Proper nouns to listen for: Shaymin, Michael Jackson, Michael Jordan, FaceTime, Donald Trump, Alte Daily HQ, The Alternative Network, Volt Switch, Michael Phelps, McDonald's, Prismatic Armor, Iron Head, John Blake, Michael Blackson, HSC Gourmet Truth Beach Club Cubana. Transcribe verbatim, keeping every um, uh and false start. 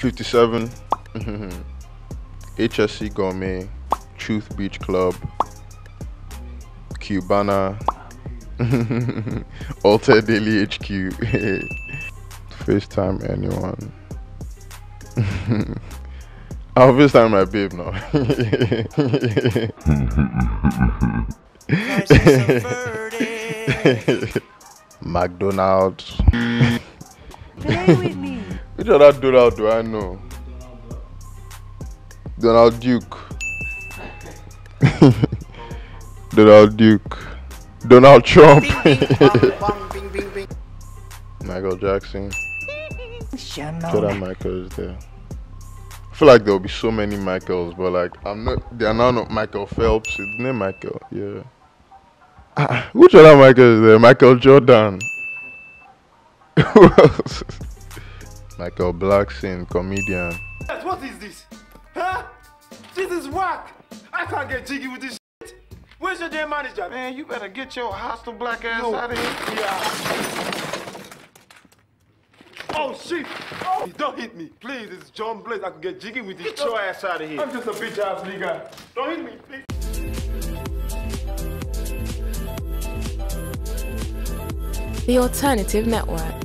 fifty-seven, H S C Gourmet Truth Beach Club Cubana, Alte Daily H Q. FaceTime anyone. I'll FaceTime my babe now. McDonald's. Play with me. Which other Donald do I know? Donald Duke. Donald Duke. Donald Trump. Michael Jackson. Shout out Michael is there. I feel like there will be so many Michaels, but like I'm not. They are now not Michael Phelps. It's named Michael. Yeah. Ah, which other Michael is there? Michael Jordan. Who else? Michael Blackson, comedian. What is this? Huh? This is whack. I can't get jiggy with this. Where's your damn manager? Man, you better get your hostile black ass no. out of here. Yeah. Oh, shit. Oh. Don't hit me. Please, it's John Blake. I can get jiggy with this. Get your ass out of here. I'm just a bitch ass nigga. Don't hit me, please. The Alternative Network.